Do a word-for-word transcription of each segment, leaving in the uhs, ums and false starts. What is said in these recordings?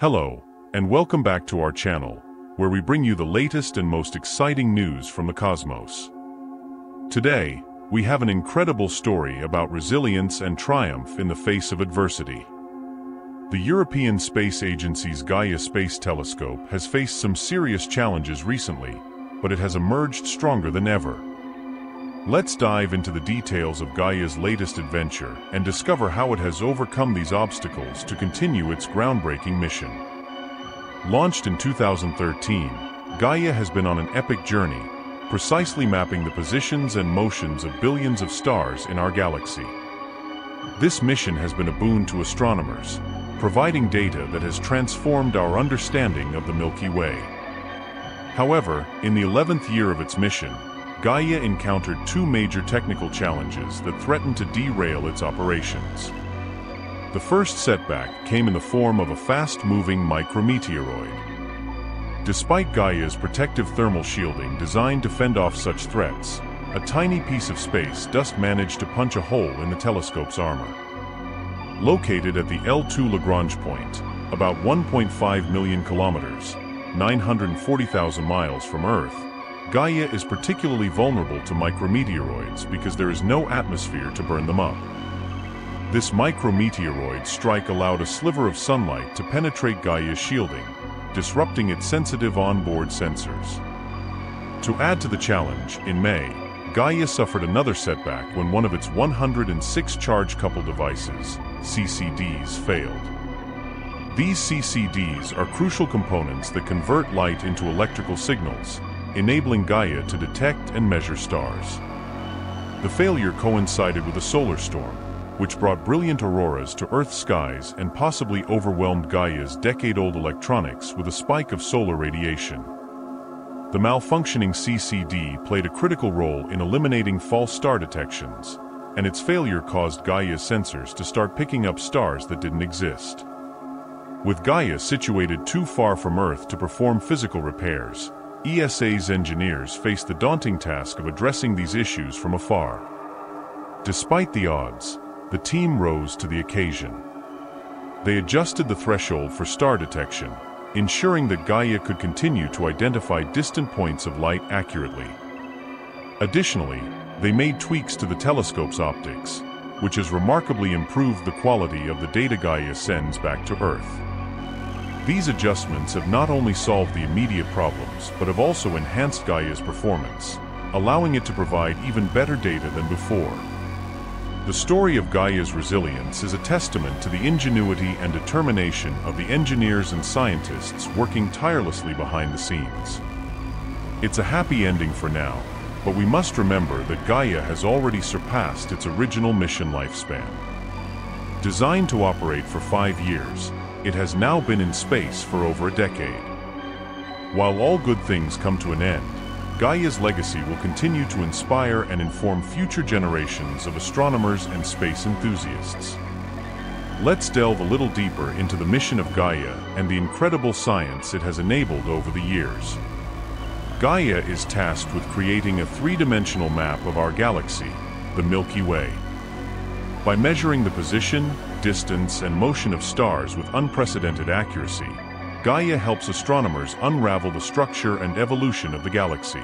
Hello, and welcome back to our channel, where we bring you the latest and most exciting news from the cosmos. Today, we have an incredible story about resilience and triumph in the face of adversity. The European Space Agency's Gaia Space Telescope has faced some serious challenges recently, but it has emerged stronger than ever. Let's dive into the details of Gaia's latest adventure and discover how it has overcome these obstacles to continue its groundbreaking mission. Launched in two thousand thirteen, Gaia has been on an epic journey, precisely mapping the positions and motions of billions of stars in our galaxy. This mission has been a boon to astronomers, providing data that has transformed our understanding of the Milky Way. However, in the eleventh year of its mission, Gaia encountered two major technical challenges that threatened to derail its operations. The first setback came in the form of a fast-moving micrometeoroid. Despite Gaia's protective thermal shielding designed to fend off such threats, a tiny piece of space dust managed to punch a hole in the telescope's armor. Located at the L two Lagrange point, about one point five million kilometers, nine hundred forty thousand miles from Earth, Gaia is particularly vulnerable to micrometeoroids because there is no atmosphere to burn them up. This micrometeoroid strike allowed a sliver of sunlight to penetrate Gaia's shielding, disrupting its sensitive onboard sensors. To add to the challenge, in May, Gaia suffered another setback when one of its one hundred six charge-coupled devices, C C Ds, failed. These C C Ds are crucial components that convert light into electrical signals, enabling Gaia to detect and measure stars. The failure coincided with a solar storm, which brought brilliant auroras to Earth's skies and possibly overwhelmed Gaia's decade-old electronics with a spike of solar radiation. The malfunctioning C C D played a critical role in eliminating false star detections, and its failure caused Gaia's sensors to start picking up stars that didn't exist. With Gaia situated too far from Earth to perform physical repairs, E S A's engineers faced the daunting task of addressing these issues from afar. Despite the odds, the team rose to the occasion. They adjusted the threshold for star detection, ensuring that Gaia could continue to identify distant points of light accurately. Additionally, they made tweaks to the telescope's optics, which has remarkably improved the quality of the data Gaia sends back to Earth. These adjustments have not only solved the immediate problems but have also enhanced Gaia's performance, allowing it to provide even better data than before. The story of Gaia's resilience is a testament to the ingenuity and determination of the engineers and scientists working tirelessly behind the scenes. It's a happy ending for now, but we must remember that Gaia has already surpassed its original mission lifespan. Designed to operate for five years, it has now been in space for over a decade. While all good things come to an end, Gaia's legacy will continue to inspire and inform future generations of astronomers and space enthusiasts. Let's delve a little deeper into the mission of Gaia and the incredible science it has enabled over the years. Gaia is tasked with creating a three-dimensional map of our galaxy, the Milky Way. By measuring the position, distance, and motion of stars with unprecedented accuracy, Gaia helps astronomers unravel the structure and evolution of the galaxy.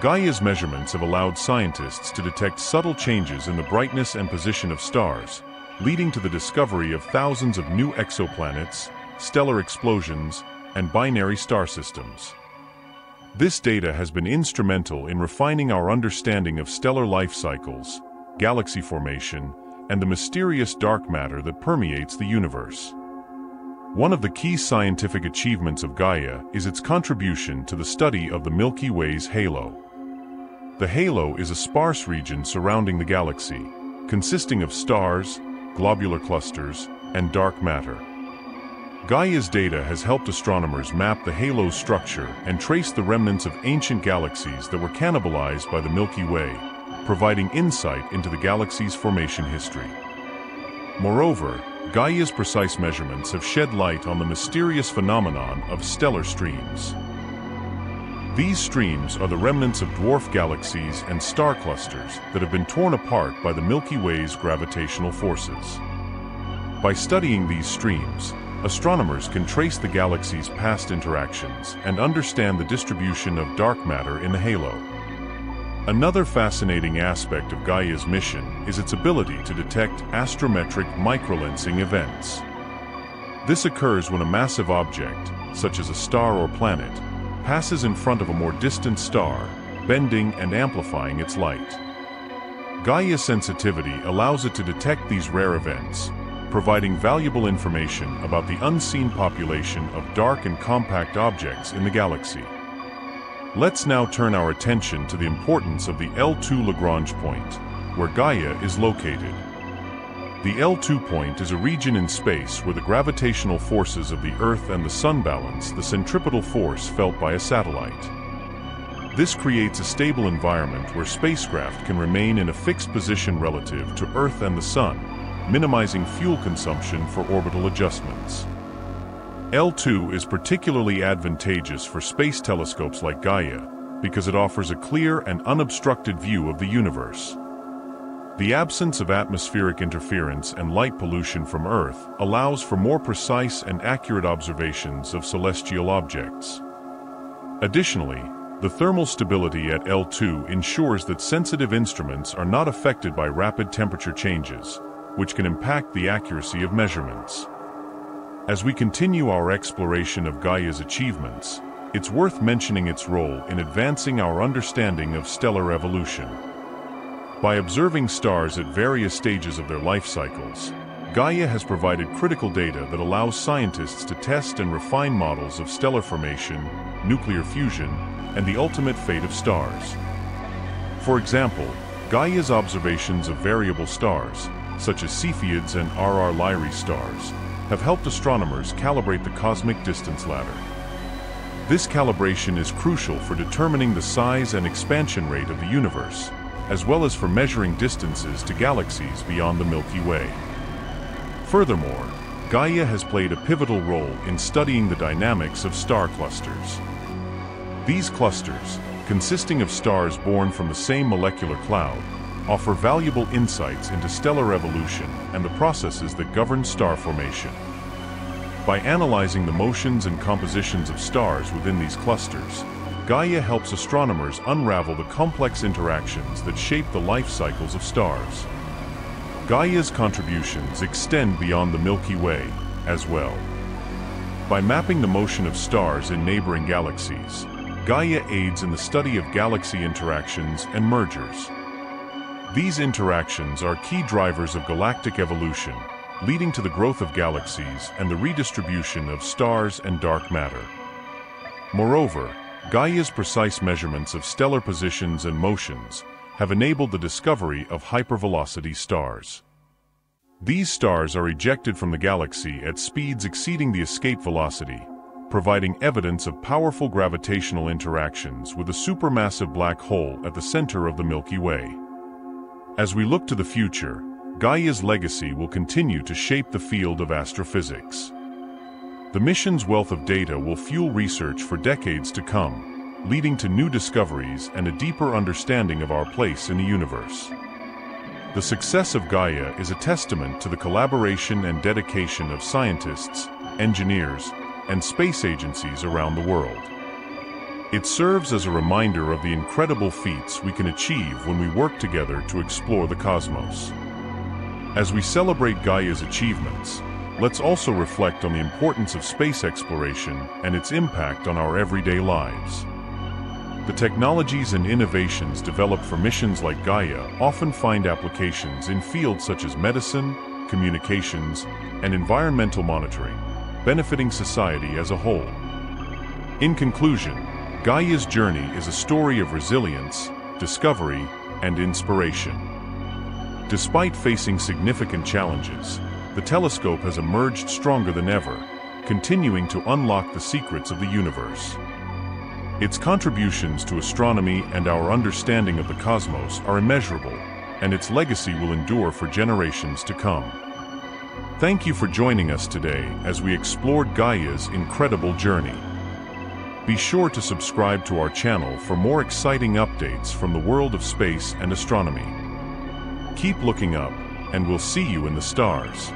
Gaia's measurements have allowed scientists to detect subtle changes in the brightness and position of stars, leading to the discovery of thousands of new exoplanets, stellar explosions, and binary star systems. This data has been instrumental in refining our understanding of stellar life cycles, galaxy formation, and the mysterious dark matter that permeates the universe. One of the key scientific achievements of Gaia is its contribution to the study of the Milky Way's halo. The halo is a sparse region surrounding the galaxy, consisting of stars, globular clusters, and dark matter. Gaia's data has helped astronomers map the halo's structure and trace the remnants of ancient galaxies that were cannibalized by the Milky Way, providing insight into the galaxy's formation history. Moreover, Gaia's precise measurements have shed light on the mysterious phenomenon of stellar streams. These streams are the remnants of dwarf galaxies and star clusters that have been torn apart by the Milky Way's gravitational forces. By studying these streams, Astronomers can trace the galaxy's past interactions and understand the distribution of dark matter in the halo. Another fascinating aspect of Gaia's mission is its ability to detect astrometric microlensing events. This occurs when a massive object, such as a star or planet, passes in front of a more distant star, bending and amplifying its light. Gaia sensitivity allows it to detect these rare events, providing valuable information about the unseen population of dark and compact objects in the galaxy. Let's now turn our attention to the importance of the L two Lagrange point, where Gaia is located. The L two point is a region in space where the gravitational forces of the Earth and the Sun balance the centripetal force felt by a satellite. This creates a stable environment where spacecraft can remain in a fixed position relative to Earth and the Sun, minimizing fuel consumption for orbital adjustments. L two is particularly advantageous for space telescopes like Gaia because it offers a clear and unobstructed view of the universe. The absence of atmospheric interference and light pollution from Earth allows for more precise and accurate observations of celestial objects. Additionally, the thermal stability at L two ensures that sensitive instruments are not affected by rapid temperature changes, which can impact the accuracy of measurements. As we continue our exploration of Gaia's achievements, it's worth mentioning its role in advancing our understanding of stellar evolution. By observing stars at various stages of their life cycles, Gaia has provided critical data that allows scientists to test and refine models of stellar formation, nuclear fusion, and the ultimate fate of stars. For example, Gaia's observations of variable stars, such as Cepheids and R R Lyrae stars, have helped astronomers calibrate the cosmic distance ladder. This calibration is crucial for determining the size and expansion rate of the universe, as well as for measuring distances to galaxies beyond the Milky Way. Furthermore, Gaia has played a pivotal role in studying the dynamics of star clusters. These clusters, consisting of stars born from the same molecular cloud, offer valuable insights into stellar evolution and the processes that govern star formation. By analyzing the motions and compositions of stars within these clusters, Gaia helps astronomers unravel the complex interactions that shape the life cycles of stars. Gaia's contributions extend beyond the Milky Way as well. By mapping the motion of stars in neighboring galaxies, Gaia aids in the study of galaxy interactions and mergers. These interactions are key drivers of galactic evolution, leading to the growth of galaxies and the redistribution of stars and dark matter. Moreover, Gaia's precise measurements of stellar positions and motions have enabled the discovery of hypervelocity stars. These stars are ejected from the galaxy at speeds exceeding the escape velocity, providing evidence of powerful gravitational interactions with a supermassive black hole at the center of the Milky Way. As we look to the future, Gaia's legacy will continue to shape the field of astrophysics. The mission's wealth of data will fuel research for decades to come, leading to new discoveries and a deeper understanding of our place in the universe. The success of Gaia is a testament to the collaboration and dedication of scientists, engineers, and space agencies around the world. It serves as a reminder of the incredible feats we can achieve when we work together to explore the cosmos. As we celebrate Gaia's achievements, let's also reflect on the importance of space exploration and its impact on our everyday lives. The technologies and innovations developed for missions like Gaia often find applications in fields such as medicine, communications, and environmental monitoring, benefiting society as a whole. In conclusion, Gaia's journey is a story of resilience, discovery, and inspiration. Despite facing significant challenges, the telescope has emerged stronger than ever, continuing to unlock the secrets of the universe. Its contributions to astronomy and our understanding of the cosmos are immeasurable, and its legacy will endure for generations to come. Thank you for joining us today as we explored Gaia's incredible journey. Be sure to subscribe to our channel for more exciting updates from the world of space and astronomy. Keep looking up, and we'll see you in the stars.